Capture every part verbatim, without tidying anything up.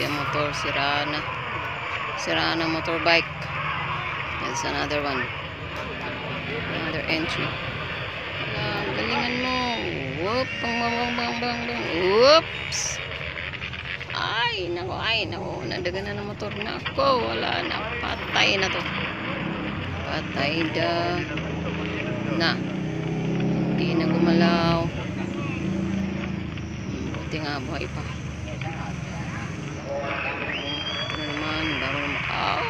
be a motor, Serana, Serana motorbike. That's another one, another entry. Ah, galingan mo. Whoop, bang, bang, bang, bang, bang. Oops. Ay, nako, ay, nako. Nadagan na ng motor na ako. Wala na. Patay na to. Patay da. Na. Hindi na gumalaw. Buti nga buhay pa. Ito naman. Bago naman. Ow.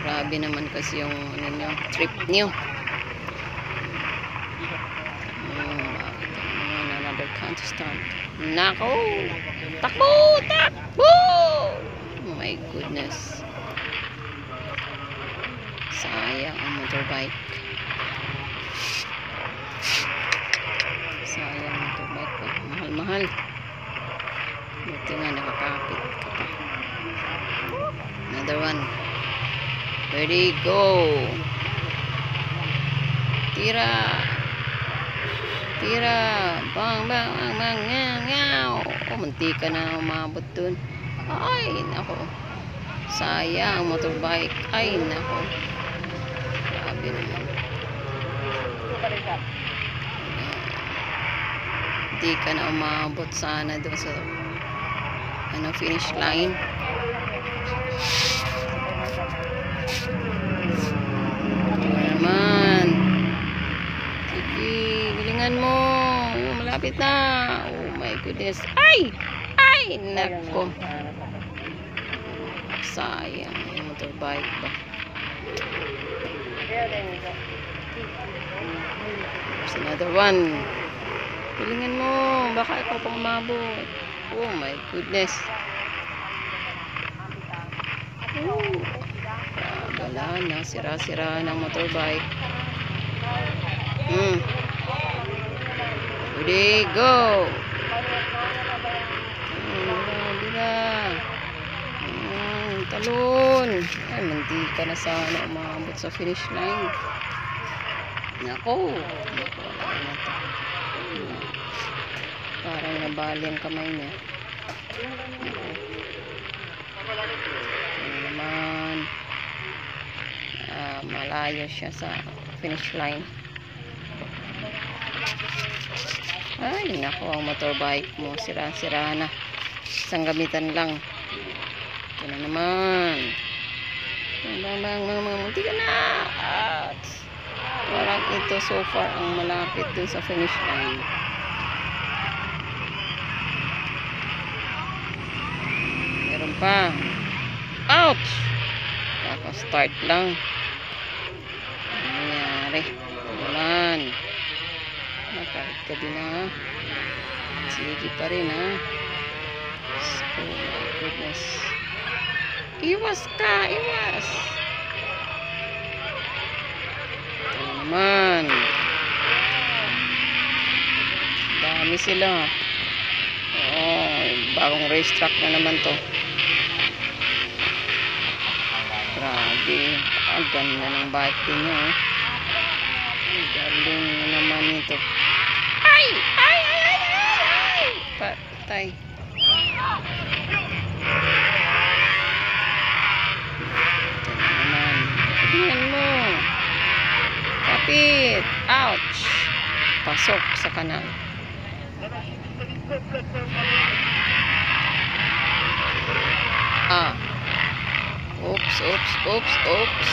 Grabe naman kasi yung ano nyo, trip nyo. Stop. Nako! Takbo! Takbo! Oh my goodness. Sayang ang motorbike. Sayang ang motorbike. Mahal-mahal. Buti nga nakakapit ka pa. Another one. Ready, go! Tira! Tira, bang, bang, bang, bang, ngaw, ngaw. Oh, mantika na umabot dun. Ay, nako. Sayang, motorbike. Ay, nako. Grabe naman. Hindi ka na umabot sana dun sa ano, finish line. Mo. Malapit na. Oh my goodness. Ay! Ay! Nako. Sayang. Yung motorbike ba? There's another one. Pilingan mo. Baka ikaw pang umabot. Oh my goodness. Oh. Wala na. Sira-sira ng motorbike. Hmm. Ready, go! Mm, talon! Ay, mantika na sana umabot sa finish line. Nako! Nako, ano na to? Parang nabali ang kamay niya. Nako. Ano naman. Ah, malayo siya sa finish line. Ay, naku, ang motorbike mo. Sira-sira na. Isang gamitan lang. Ito na naman. Bang, bang, bang, bang, bang. Munti ka na. At parang ito so far ang malapit dun sa finish line. Meron pa. Ouch! Kaka-start lang. Ano nangyari? Tulan. Kahit ka din ha, sige pa rin ha. Oh my goodness, iwas ka, iwas. Ito naman, dami sila. Oo, bagong racetrack na naman to. Grabe, ang ganda ng bike din nyo. Ang galing naman ito. Ay! Ay! Ay! Ay! Ay! Patay. Ito naman. Tingnan mo. Kapit. Ouch. Pasok sa kanal. Ah. Oops, oops, oops, oops.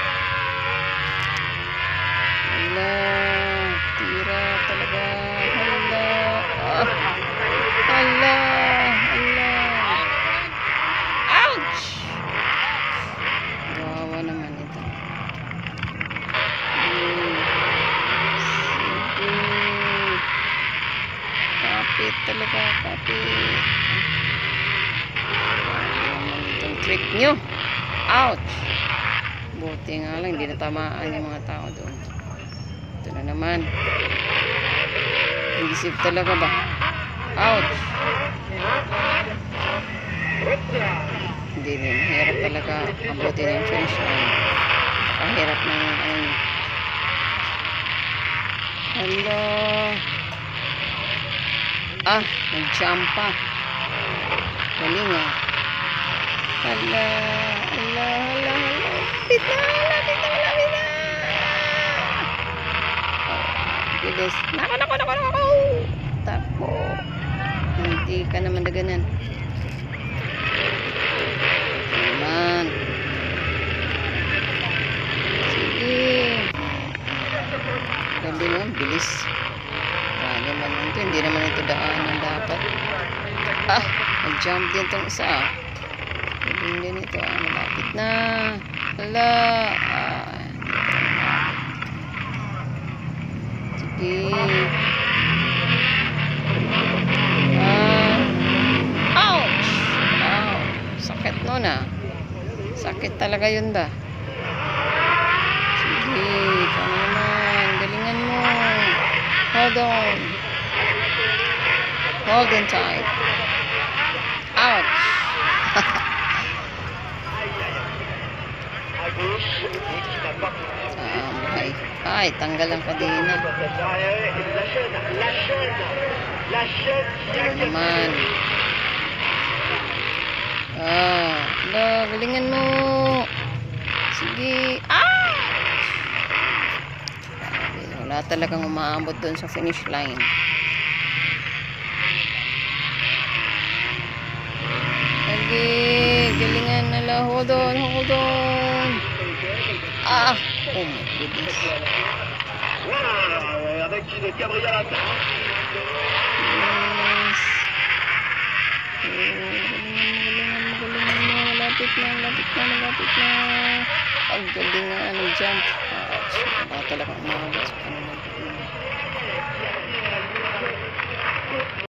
Tira talaga. Hala. Oh. Hala. Hala. Ouch! Gawa naman ito. Sige. Kapit talaga. Itong trick nyo. Ouch! Buti nga lang, hindi natamaan yung mga tao doon. Ito na naman. Inisip talaga ba? Ouch! Hindi din. Hirap talaga abutin yung finish line. Napakahirap na nga. Hello! Ah, nag-jump pa. Galing ah. Hala, hala, hala, hala. Lapit na, lapit na, lapit na. Bilis. Nako, nako, nako, nako. Tako. Hindi ka naman na ganun. Naman. Sige. Gabi naman, bilis. Daan naman ito. Hindi naman ito daan ang dapat. Ah, nag-jump din itong isa ah. Galing din ito ah. Malapit na. Hala. Ah. Sige. Ah. Ouch! Wow. Sakit nun ah. Sakit talaga yun ba? Sige. Ikaw naman. Galingan mo. Hold on. Hold on tight. Ouch! Ay, ay, tanggalan pa din na. Ano naman? Ah, ala, galingan mo. Sige. Ah! Wala talagang umaambot doon sa finish line. Sige, galingan na lang. Hold on, hold on. Ah! Oh my goodness. Yes. Malapit na, malapit na, malapit na. Ang galing na, nag-jump. Baka talaga umawag sa kanila.